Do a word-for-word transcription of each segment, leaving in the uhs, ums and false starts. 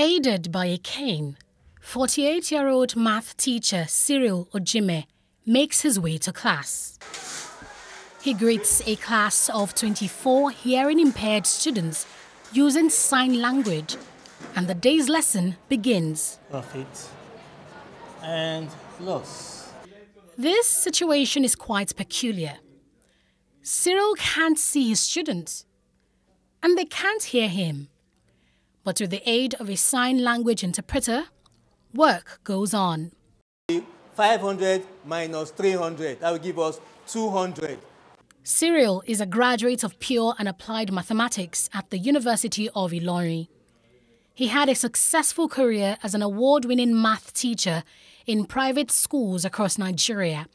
Aided by a cane, forty-eight-year-old math teacher Cyril Ojime makes his way to class. He greets a class of twenty-four hearing-impaired students using sign language, and the day's lesson begins. Profit and loss. This situation is quite peculiar. Cyril can't see his students, and they can't hear him. But with the aid of a sign language interpreter, work goes on. five hundred minus three hundred, that will give us two hundred. Cyril is a graduate of Pure and Applied Mathematics at the University of Ilorin. He had a successful career as an award-winning math teacher in private schools across Nigeria,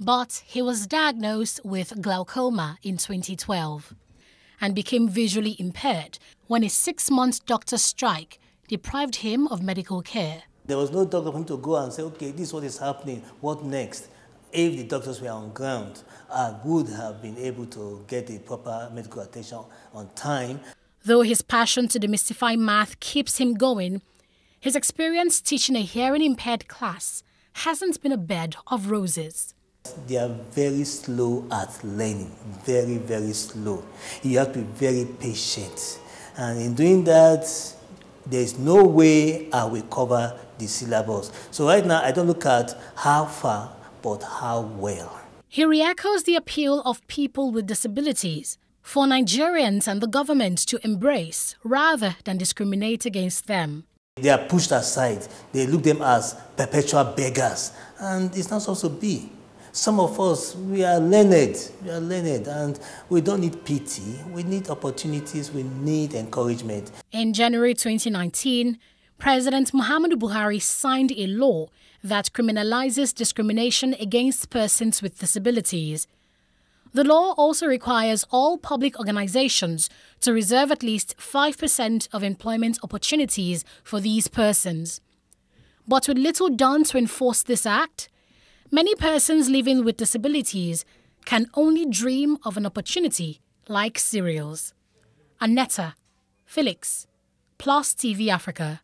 but he was diagnosed with glaucoma in twenty twelve and became visually impaired when a six-month doctor strike deprived him of medical care. There was no doctor for him to go and say, okay, this is what is happening, what next? If the doctors were on ground, I would have been able to get the proper medical attention on time. Though his passion to demystify math keeps him going, his experience teaching a hearing-impaired class hasn't been a bed of roses. They are very slow at learning, very, very slow. You have to be very patient. And in doing that, there is no way I will cover the syllabus. So right now, I don't look at how far, but how well. He re-echoes the appeal of people with disabilities for Nigerians and the government to embrace rather than discriminate against them. They are pushed aside. They look them as perpetual beggars. And it's not supposed to be. Some of us, we are learned. We are learned, and we don't need pity. We need opportunities. We need encouragement. In January twenty nineteen, President Muhammadu Buhari signed a law that criminalizes discrimination against persons with disabilities. The law also requires all public organizations to reserve at least five percent of employment opportunities for these persons. But with little done to enforce this act, many persons living with disabilities can only dream of an opportunity like Cyril's. Aneta Felix, Plus T V Africa.